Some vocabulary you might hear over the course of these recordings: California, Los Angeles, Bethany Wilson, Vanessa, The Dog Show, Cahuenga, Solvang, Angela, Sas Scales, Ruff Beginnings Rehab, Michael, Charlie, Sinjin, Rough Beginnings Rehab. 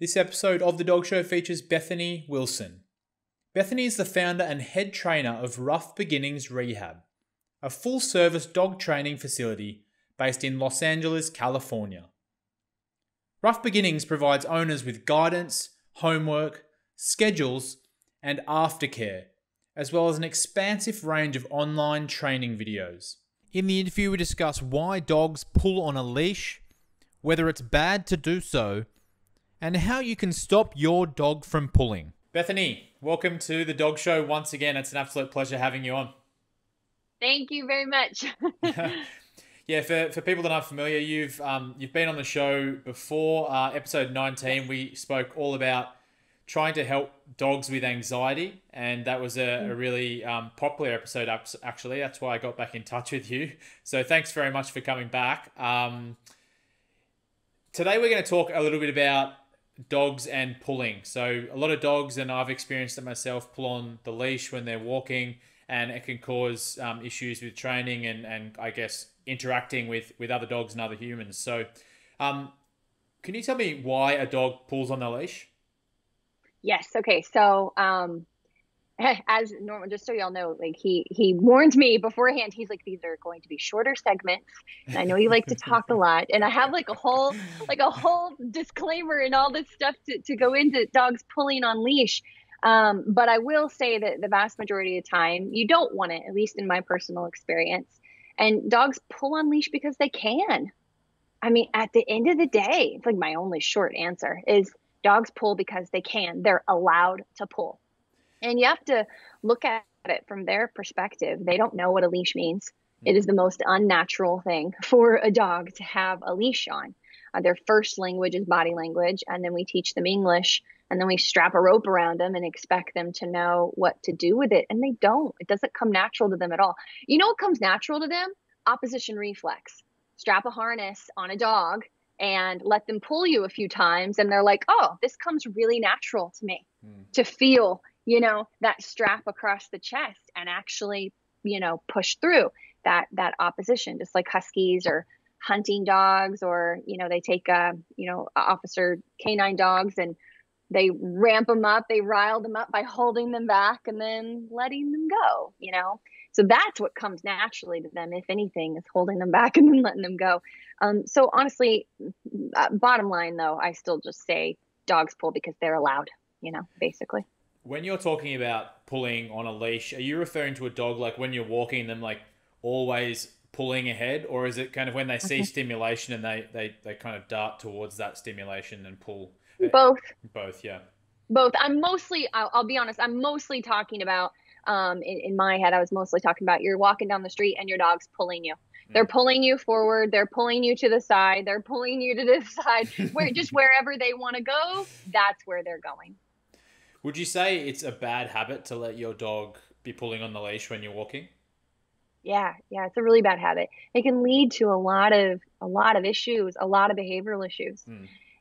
This episode of The Dog Show features Bethany Wilson. Bethany is the founder and head trainer of Rough Beginnings Rehab, a full-service dog training facility based in Los Angeles, California. Rough Beginnings provides owners with guidance, homework, schedules, and aftercare, as well as an expansive range of online training videos. In the interview, we discuss why dogs pull on a leash, whether it's bad to do so, and how you can stop your dog from pulling. Bethany, welcome to The Dog Show once again. It's an absolute pleasure having you on. Thank you very much. Yeah, for people that aren't familiar, you've been on the show before. Episode 19, we spoke all about trying to help dogs with anxiety, and that was a really popular episode, actually. That's why I got back in touch with you. So thanks very much for coming back. Today we're going to talk a little bit about dogs and pulling. So a lot of dogs, and I've experienced it myself, pull on the leash when they're walking, and it can cause issues with training and I guess interacting with other dogs and other humans. So can you tell me why a dog pulls on their leash? Yes. Okay. So as normal, just so y'all know, like he warned me beforehand. He's like, these are going to be shorter segments. And I know you like to talk a lot, and I have like a whole disclaimer and all this stuff to go into dogs pulling on leash. But I will say that the vast majority of the time, you don't want it, at least in my personal experience. And dogs pull on leash because they can. I mean, at the end of the day, it's like my only short answer is dogs pull because they can. They're allowed to pull. And you have to look at it from their perspective. They don't know what a leash means. It is the most unnatural thing for a dog to have a leash on. Their first language is body language, and then we teach them English, and then we strap a rope around them and expect them to know what to do with it. And they don't. It doesn't come natural to them at all. You know what comes natural to them? Opposition reflex. Strap a harness on a dog and let them pull you a few times, and they're like, oh, this comes really natural to me to feel, you know, that strap across the chest and actually, you know, push through that opposition, just like huskies or hunting dogs, or, you know, they take, you know, officer canine dogs and they ramp them up, they rile them up by holding them back and then letting them go, you know. So that's what comes naturally to them, if anything, is holding them back and then letting them go. So honestly, bottom line, though, I still just say dogs pull because they're allowed, you know, basically. When you're talking about pulling on a leash, are you referring to a dog like when you're walking them, like always pulling ahead? Or is it kind of when they see stimulation and they kind of dart towards that stimulation and pull? Both. Both, yeah. Both. I'm mostly, I'll be honest, I'm mostly talking about, in my head, I was mostly talking about you're walking down the street and your dog's pulling you. They're pulling you forward. They're pulling you to the side. They're pulling you to this side. Where, just wherever they want to go, that's where they're going. Would you say it's a bad habit to let your dog be pulling on the leash when you're walking? Yeah. Yeah. It's a really bad habit. It can lead to a lot of issues, a lot of behavioral issues.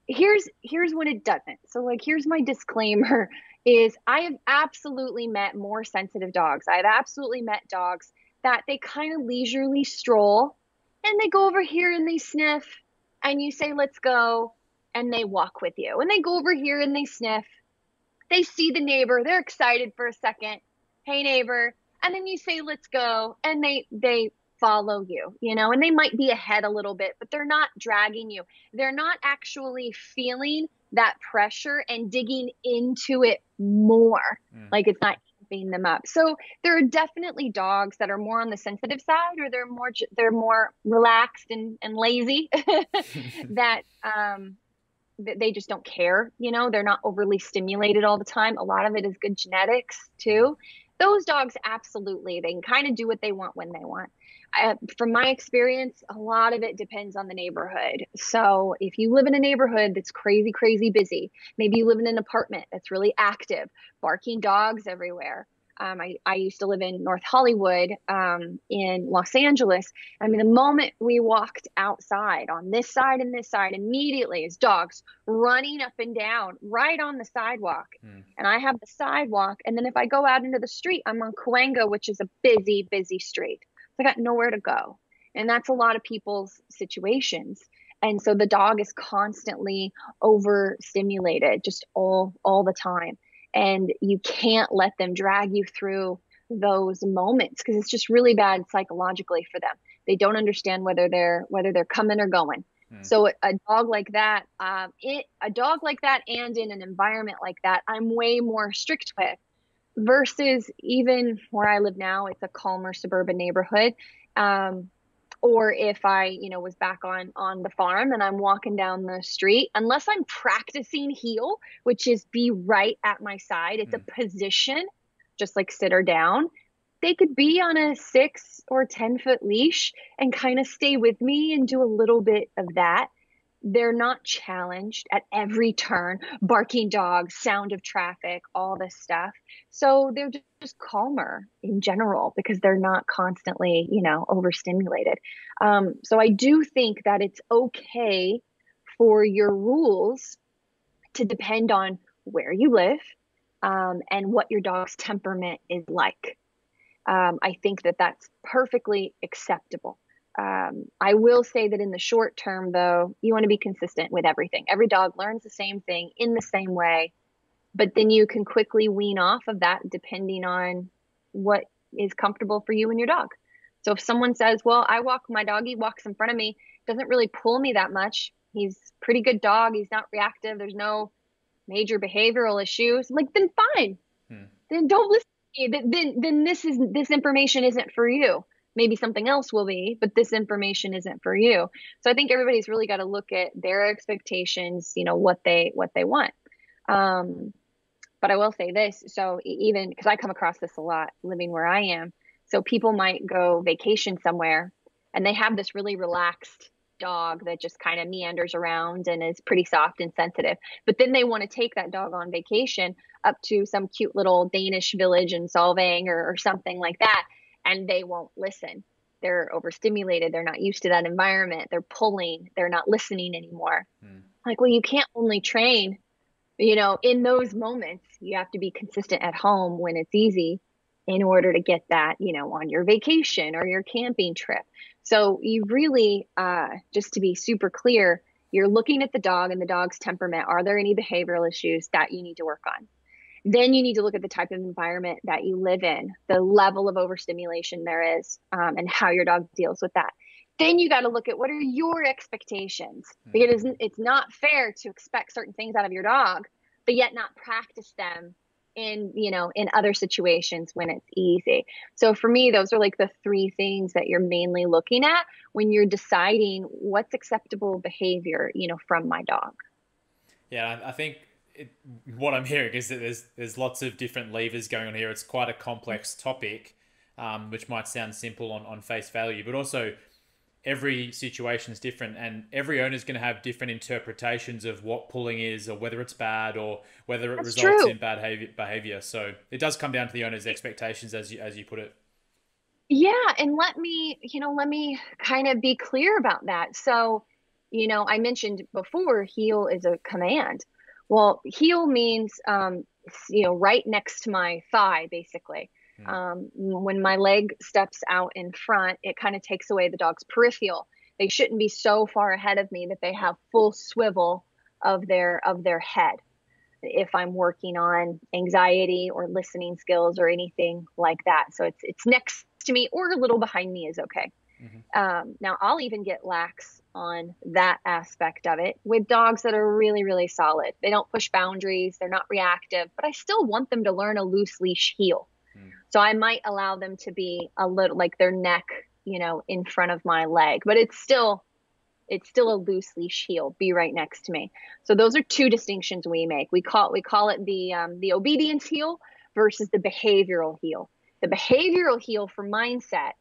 Here's what it doesn't. So like, here's my disclaimer is I have absolutely met more sensitive dogs. I've absolutely met dogs that they kind of leisurely stroll and they go over here and they sniff and you say, let's go. And they walk with you and they go over here and they sniff. They see the neighbor. They're excited for a second. Hey neighbor. And then you say, let's go. And they follow you, you know, and they might be ahead a little bit, but they're not dragging you. They're not actually feeling that pressure and digging into it more. Like it's not keeping them up. So there are definitely dogs that are more on the sensitive side, or they're more relaxed and lazy that, they just don't care. You know, they're not overly stimulated all the time. A lot of it is good genetics too. Those dogs, absolutely, they can kind of do what they want when they want. From my experience, a lot of it depends on the neighborhood. So if you live in a neighborhood that's crazy, crazy busy, maybe you live in an apartment that's really active, barking dogs everywhere. I used to live in North Hollywood in Los Angeles. I mean, the moment we walked outside on this side and this side, immediately is dogs running up and down right on the sidewalk. And I have the sidewalk. And then if I go out into the street, I'm on Cahuenga, which is a busy, busy street. So I got nowhere to go. And that's a lot of people's situations. And so the dog is constantly overstimulated just all the time. And you can't let them drag you through those moments because it's just really bad psychologically for them. They don't understand whether they're coming or going. Mm. So a dog like that, and in an environment like that, I'm way more strict with versus even where I live now. It's a calmer suburban neighborhood. Or if I, was back on the farm and I'm walking down the street, unless I'm practicing heel, which is be right at my side. It's a position, just like sit or down. They could be on a 6 or 10 foot leash and kind of stay with me and do a little bit of that. They're not challenged at every turn, barking dogs, sound of traffic, all this stuff. So they're just calmer in general because they're not constantly, overstimulated. So I do think that it's okay for your rules to depend on where you live, and what your dog's temperament is like. I think that that's perfectly acceptable. I will say that in the short term, though, you want to be consistent with everything. Every dog learns the same thing in the same way, but then you can quickly wean off of that depending on what is comfortable for you and your dog. So if someone says, well, my doggy walks in front of me, doesn't really pull me that much. He's a pretty good dog. He's not reactive. There's no major behavioral issues. I'm like, then fine. Hmm. Then don't listen to me. Then this information isn't for you. Maybe something else will be, but this information isn't for you. So I think everybody's really got to look at their expectations, what they want. But I will say this. So even because I come across this a lot living where I am. So people might go vacation somewhere and they have this really relaxed dog that just kind of meanders around and is pretty soft and sensitive. But then they want to take that dog on vacation up to some cute little Danish village in Solvang or something like that. And they won't listen. They're overstimulated. They're not used to that environment. They're pulling. They're not listening anymore. Mm. Like, well, you can't only train, in those moments. You have to be consistent at home when it's easy in order to get that, on your vacation or your camping trip. So you really, just to be super clear, you're looking at the dog and the dog's temperament. Are there any behavioral issues that you need to work on? Then you need to look at the type of environment that you live in, the level of overstimulation there is, and how your dog deals with that. Then you got to look at what are your expectations, because it's not fair to expect certain things out of your dog, but yet not practice them in other situations when it's easy. So for me, those are like the three things that you're mainly looking at when you're deciding what's acceptable behavior, from my dog. Yeah, I think what I'm hearing is that there's lots of different levers going on here. It's quite a complex topic, which might sound simple on face value, but also every situation is different and every owner is going to have different interpretations of what pulling is or whether it's bad or whether it results in bad behavior. So it does come down to the owner's expectations, as you put it. Yeah. And let me kind of be clear about that. So, I mentioned before, heel is a command. Well, heel means, right next to my thigh, basically. Mm. When my leg steps out in front, it kind of takes away the dog's peripheral. They shouldn't be so far ahead of me that they have full swivel of their head. If I'm working on anxiety or listening skills or anything like that. So it's next to me or a little behind me is okay. Mm-hmm. Now I'll even get lax on that aspect of it with dogs that are really, really solid. They don't push boundaries. They're not reactive, but I still want them to learn a loose leash heel. Mm. So I might allow them to be a little like their neck, in front of my leg, but it's still a loose leash heel, be right next to me. So those are two distinctions we make. We call it the obedience heel versus the behavioral heel. The behavioral heel for mindset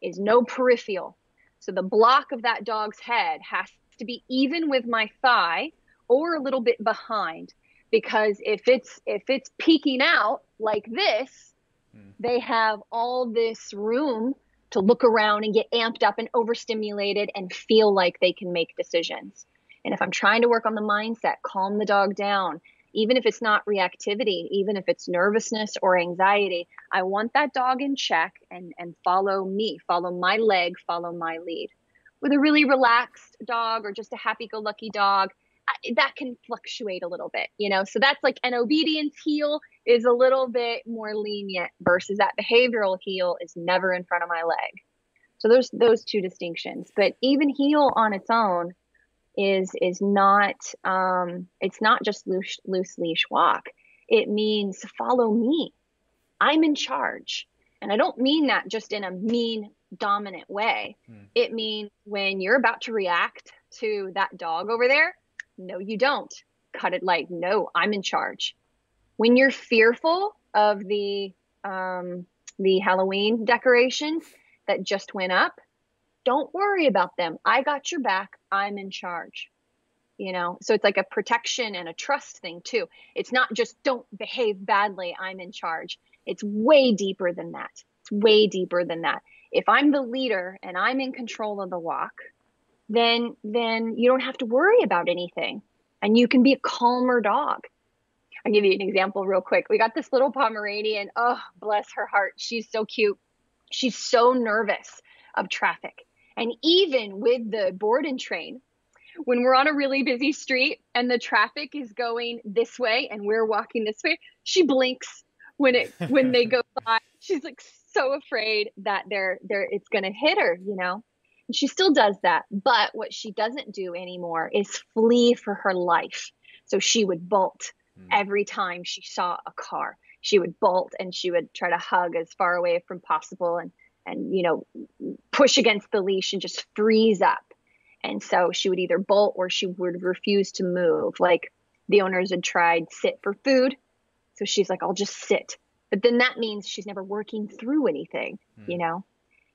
is no peripheral. So the block of that dog's head has to be even with my thigh or a little bit behind, because if it's peeking out like this, they have all this room to look around and get amped up and overstimulated and feel like they can make decisions. And if I'm trying to work on the mindset, calm the dog down, even if it's not reactivity, even if it's nervousness or anxiety, I want that dog in check and follow me, follow my leg, follow my lead. with a really relaxed dog or just a happy-go-lucky dog, that can fluctuate a little bit, you know? So that's like an obedience heel is a little bit more lenient versus that behavioral heel is never in front of my leg. So there's those two distinctions, but even heel on its own is not, it's not just loose leash walk. It means follow me. I'm in charge. And I don't mean that just in a mean, dominant way. It means when you're about to react to that dog over there, no, you don't. Cut it like, no, I'm in charge. When you're fearful of the Halloween decorations that just went up, don't worry about them. I got your back. I'm in charge. You know, so it's like a protection and a trust thing too. It's not just don't behave badly. I'm in charge. It's way deeper than that. It's way deeper than that. If I'm the leader and I'm in control of the walk, then you don't have to worry about anything and you can be a calmer dog. I'll give you an example real quick. We got this little Pomeranian. Oh, bless her heart. She's so cute. She's so nervous of traffic. And even with the board and train, when we're on a really busy street and the traffic is going this way and we're walking this way, she blinks when they go by. She's like so afraid that it's going to hit her, you know? And she still does that. But what she doesn't do anymore is flee for her life. So she would bolt every time she saw a car. She would bolt and she would try to hug as far away from possible and, you know, push against the leash and just freeze up. And so she would either bolt or she would refuse to move. Like the owners had tried sit for food. So she's like, I'll just sit. But then that means she's never working through anything, you know?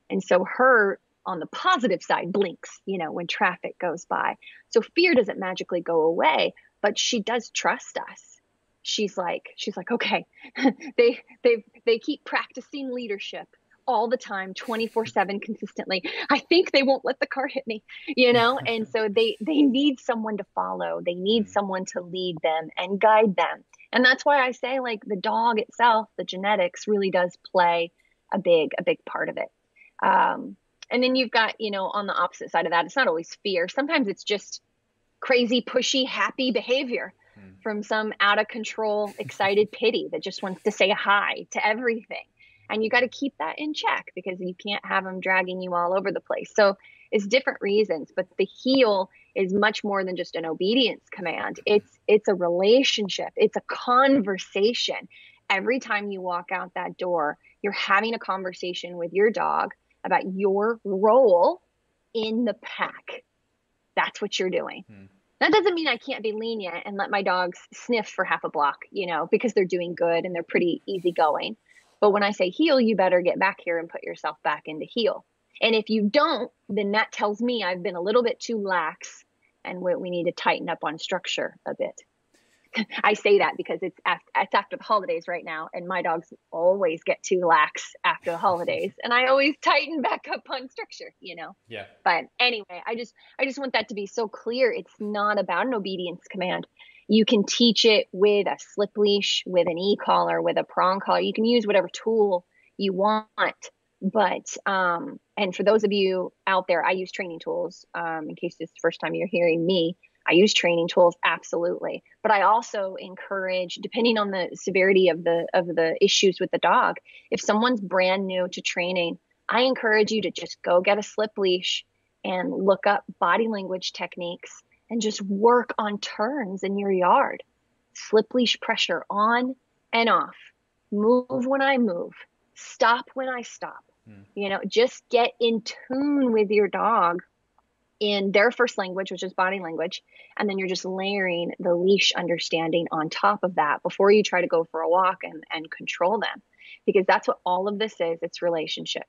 And so her, on the positive side, blinks, you know, when traffic goes by. So fear doesn't magically go away, but she does trust us. She's like, okay, they keep practicing leadership all the time, 24/7 consistently. I think they won't let the car hit me, you know? And so they need someone to follow. They need someone to lead them and guide them. And that's why I say, like, the dog itself, the genetics really does play a big part of it. And then you've got, you know, on the opposite side of that, it's not always fear. Sometimes it's just crazy, pushy, happy behavior from some out of control, excited pity that just wants to say hi to everything. And you got to keep that in check because you can't have them dragging you all over the place. So it's different reasons, but the heel is much more than just an obedience command. It's a relationship. It's a conversation. Every time you walk out that door, you're having a conversation with your dog about your role in the pack. That's what you're doing. That doesn't mean I can't be lenient and let my dogs sniff for half a block, you know, because they're doing good and they're pretty easygoing. But when I say heel, you better get back here and put yourself back into heel. And if you don't, then that tells me I've been a little bit too lax and we need to tighten up on structure a bit. I say that because it's after the holidays right now, and my dogs always get too lax after the holidays, and I always tighten back up on structure, you know? Yeah. But anyway, I just want that to be so clear. It's not about an obedience command. You can teach it with a slip leash, with an e-collar, with a prong collar. You can use whatever tool you want. But, and for those of you out there, I use training tools. In case this is the first time you're hearing me, I use training tools. Absolutely. But I also encourage, depending on the severity of the issues with the dog, if someone's brand new to training, I encourage you to just go get a slip leash and look up body language techniques and just work on turns in your yard, slip leash pressure on and off, move when I move, stop when I stop. You know, just get in tune with your dog in their first language, which is body language. And then you're just layering the leash understanding on top of that before you try to go for a walk and control them, because that's what all of this is. It's relationship.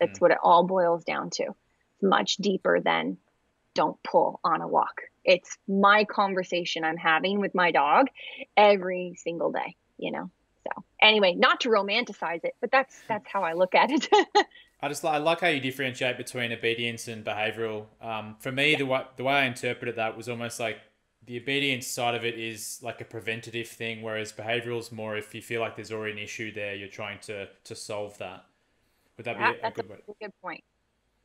That's what it all boils down to. It's much deeper than don't pull on a walk. It's my conversation I'm having with my dog every single day, you know? So anyway, not to romanticize it, but that's how I look at it. I like how you differentiate between obedience and behavioral. For me, the way I interpreted that was almost like the obedience side of it is like a preventative thing, whereas behavioral is more if you feel like there's already an issue there, you're trying to solve that. Would that be a good point?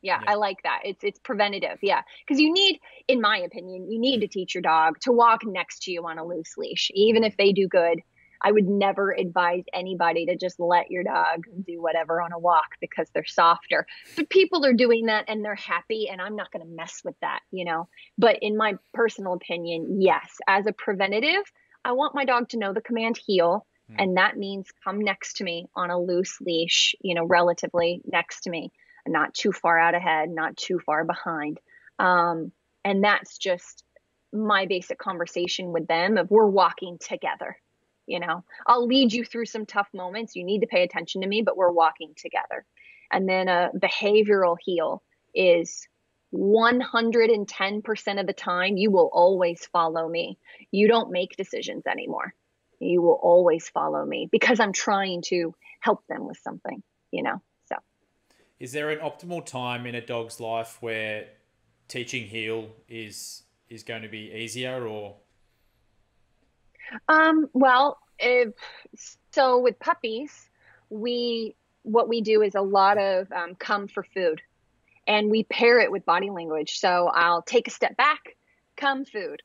Yeah, I like that. It's preventative. Yeah. Because you need, in my opinion, you need to teach your dog to walk next to you on a loose leash. Even if they do good, I would never advise anybody to just let your dog do whatever on a walk because they're softer. But people are doing that and they're happy, and I'm not going to mess with that, you know. But in my personal opinion, yes, as a preventative, I want my dog to know the command heel. And that means come next to me on a loose leash, you know, relatively next to me, not too far out ahead, not too far behind. And that's just my basic conversation with them of we're walking together. You know, I'll lead you through some tough moments. You need to pay attention to me, but we're walking together. And then a behavioral heel is 110% of the time, you will always follow me. You don't make decisions anymore. You will always follow me because I'm trying to help them with something, you know, so. Is there an optimal time in a dog's life where teaching heel is going to be easier or? Well, so with puppies, what we do is a lot of come for food, and we pair it with body language. So I'll take a step back. Come food,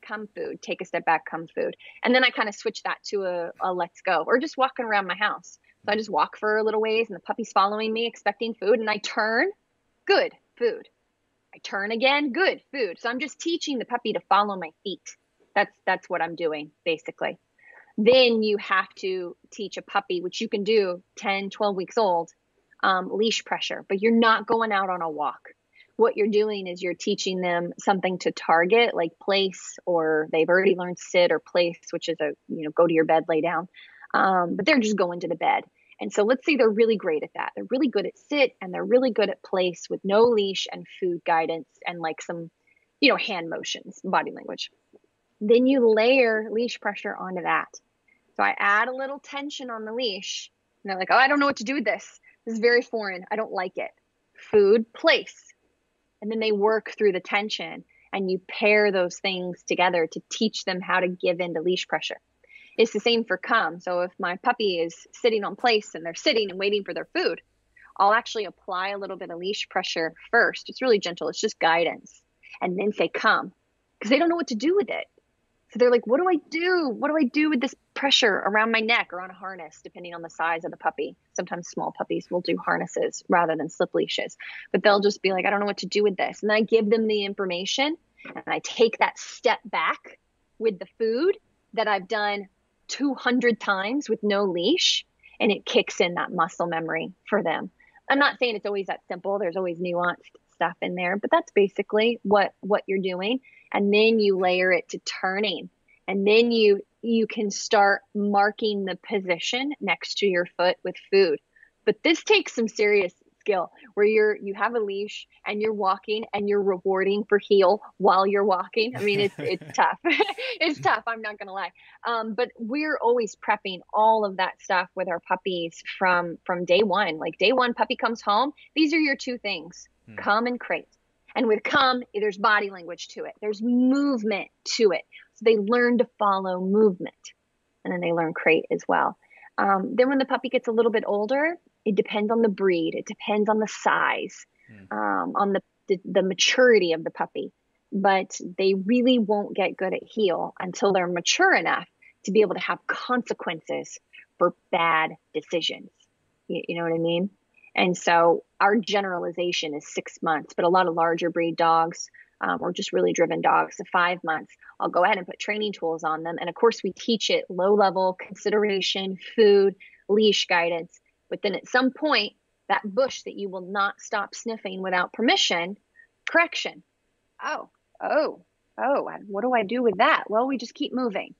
take a step back, come food. And then I kind of switch that to a let's go, or just walking around my house. So I just walk for a little ways and the puppy's following me expecting food, and I turn, good, food. I turn again, good, food. So I'm just teaching the puppy to follow my feet. That's what I'm doing basically. Then you have to teach a puppy, which you can do 10, 12 weeks old, leash pressure, but you're not going out on a walk. What you're doing is you're teaching them something to target, like place, or they've already learned sit or place, which is a, you know, go to your bed, lay down. But they're just going to the bed. And so let's say they're really great at that. They're really good at sit and they're really good at place with no leash and food guidance and like some, you know, hand motions, body language. Then you layer leash pressure onto that. So I add a little tension on the leash and they're like, oh, I don't know what to do with this. This is very foreign. I don't like it. Food, place. And then they work through the tension, and you pair those things together to teach them how to give in to leash pressure. It's the same for come. So if my puppy is sitting on place and they're sitting and waiting for their food, I'll actually apply a little bit of leash pressure first. It's really gentle. It's just guidance. And then say come, because they don't know what to do with it. So they're like, what do I do? What do I do with this pressure around my neck or on a harness, depending on the size of the puppy? Sometimes small puppies will do harnesses rather than slip leashes, but they'll just be like, I don't know what to do with this. And I give them the information and I take that step back with the food that I've done 200 times with no leash, and it kicks in that muscle memory for them. I'm not saying it's always that simple. There's always nuanced stuff in there, but that's basically what you're doing. And then you layer it to turning, and then you can start marking the position next to your foot with food. But this takes some serious skill where you have a leash and you're walking and you're rewarding for heel while you're walking. I mean, it's tough. It's tough. I'm not going to lie. But we're always prepping all of that stuff with our puppies from day one. Like day one, puppy comes home. These are your two things, come and crate. And with come, there's body language to it. There's movement to it. So they learn to follow movement. And then they learn crate as well. Then when the puppy gets a little bit older, it depends on the breed. It depends on the size, on the maturity of the puppy. But they really won't get good at heel until they're mature enough to be able to have consequences for bad decisions. You know what I mean? And so our generalization is 6 months, but a lot of larger breed dogs or just really driven dogs, so 5 months, I'll go ahead and put training tools on them. And of course we teach it low level consideration, food, leash guidance. But then at some point that bush that you will not stop sniffing without permission, correction. Oh, what do I do with that? Well, we just keep moving.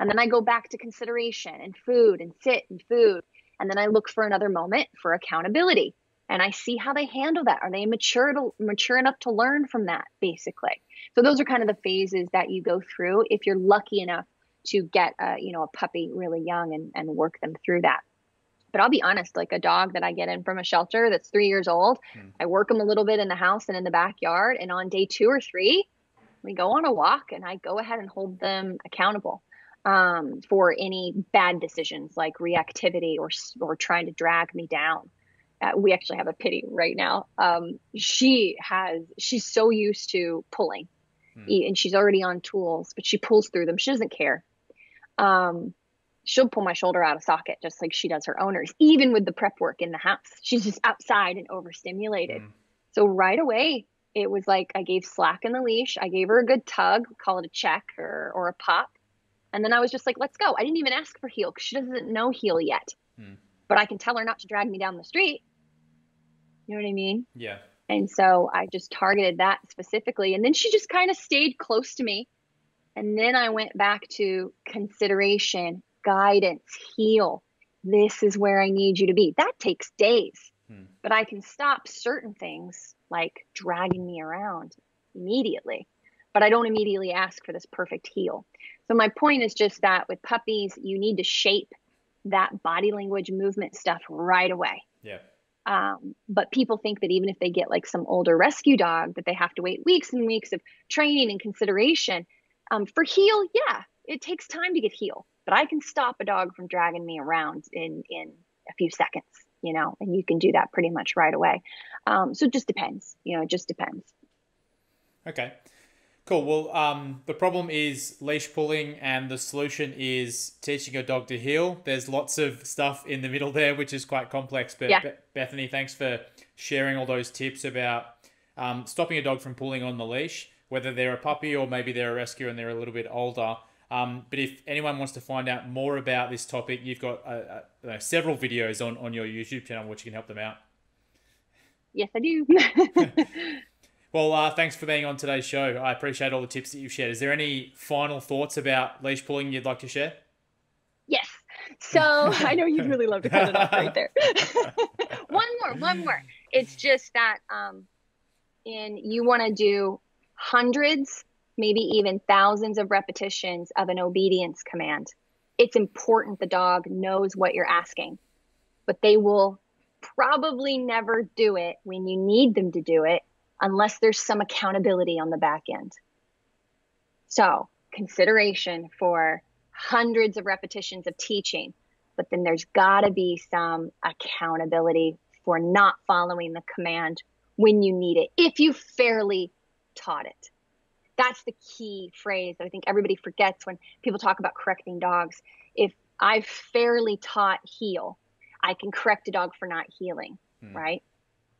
And then I go back to consideration and food and sit and food. And then I look for another moment for accountability, and I see how they handle that. Are they mature enough to learn from that, basically? So those are kind of the phases that you go through if you're lucky enough to get a puppy really young and work them through that. But I'll be honest, like a dog that I get in from a shelter that's 3 years old, I work them a little bit in the house and in the backyard. And on day 2 or 3, we go on a walk and I go ahead and hold them accountable. For any bad decisions like reactivity or trying to drag me down. we actually have a pity right now. She's so used to pulling and she's already on tools, but she pulls through them. She doesn't care. She'll pull my shoulder out of socket, just like she does her owners, even with the prep work in the house. She's just outside and overstimulated. So right away, it was like, I gave slack in the leash. I gave her a good tug, call it a check or a pop. And then I was just like, let's go. I didn't even ask for heel, 'cause she doesn't know heel yet, but I can tell her not to drag me down the street. You know what I mean? Yeah. And so I just targeted that specifically. And then she just kind of stayed close to me. And then I went back to consideration, guidance, heel. This is where I need you to be. That takes days, but I can stop certain things like dragging me around immediately, but I don't immediately ask for this perfect heel. So my point is just that with puppies, you need to shape that body language movement stuff right away. Yeah. But people think that even if they get like some older rescue dog, that they have to wait weeks and weeks of training and consideration. For heel, yeah, it takes time to get heel, but I can stop a dog from dragging me around in a few seconds, you know, and you can do that pretty much right away. So it just depends, you know, it just depends. Okay, cool. Well, the problem is leash pulling and the solution is teaching your dog to heel. There's lots of stuff in the middle there, which is quite complex, but yeah. Bethany, thanks for sharing all those tips about stopping a dog from pulling on the leash, whether they're a puppy or maybe they're a rescue and they're a little bit older. But if anyone wants to find out more about this topic, you've got several videos on your YouTube channel, which you can help them out. Yes, I do. Well, thanks for being on today's show. I appreciate all the tips that you've shared. Is there any final thoughts about leash pulling you'd like to share? Yes. So I know you'd really love to cut it off right there. One more. It's just that you want to do hundreds, maybe even thousands of repetitions of an obedience command. It's important the dog knows what you're asking, but they will probably never do it when you need them to do it unless there's some accountability on the back end. So consideration for hundreds of repetitions of teaching, but then there's got to be some accountability for not following the command when you need it, if you fairly taught it. That's the key phrase that I think everybody forgets when people talk about correcting dogs. If I've fairly taught heel, I can correct a dog for not healing, right?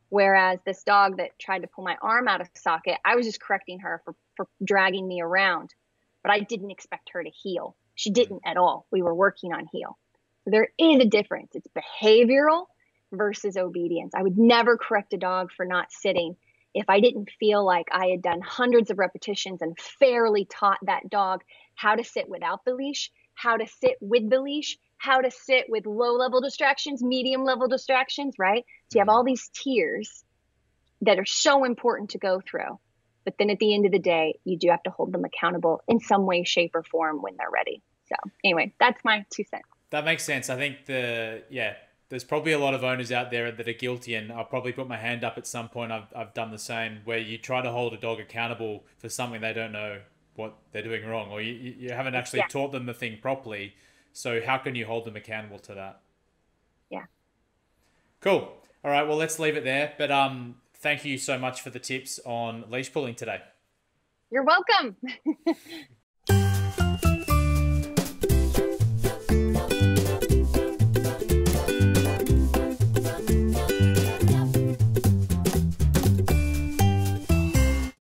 Whereas this dog that tried to pull my arm out of socket, I was just correcting her for dragging me around, but I didn't expect her to heel. She didn't at all. We were working on heel. So there is a difference. It's behavioral versus obedience. I would never correct a dog for not sitting if I didn't feel like I had done hundreds of repetitions and fairly taught that dog how to sit without the leash, how to sit with the leash, how to sit with low-level distractions, medium-level distractions, right? So you have all these tiers that are so important to go through. But then at the end of the day, you do have to hold them accountable in some way, shape, or form when they're ready. So anyway, that's my 2 cents. That makes sense. I think there's probably a lot of owners out there that are guilty, and I'll probably put my hand up at some point. I've done the same, where you try to hold a dog accountable for something they don't know what they're doing wrong, or you haven't actually taught them the thing properly. So how can you hold them accountable to that? Yeah. Cool. All right. Well, let's leave it there. But thank you so much for the tips on leash pulling today. You're welcome.